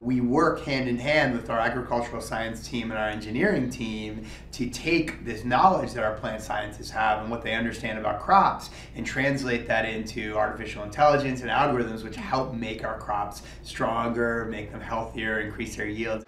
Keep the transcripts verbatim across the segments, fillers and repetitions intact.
We work hand in hand with our agricultural science team and our engineering team to take this knowledge that our plant scientists have and what they understand about crops and translate that into artificial intelligence and algorithms which help make our crops stronger, make them healthier, increase their yields.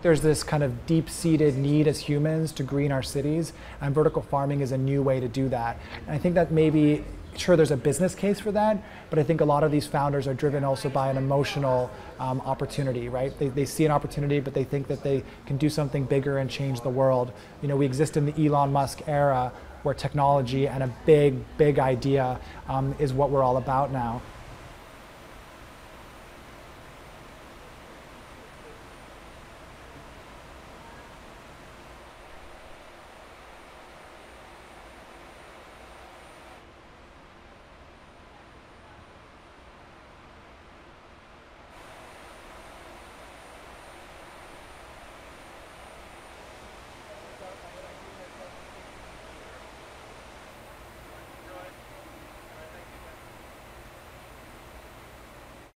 There's this kind of deep-seated need as humans to green our cities, and vertical farming is a new way to do that. And I think that maybe, sure, there's a business case for that, but I think a lot of these founders are driven also by an emotional um, opportunity, right? They, they see an opportunity, but they think that they can do something bigger and change the world. You know, we exist in the Elon Musk era where technology and a big, big idea um, is what we're all about now.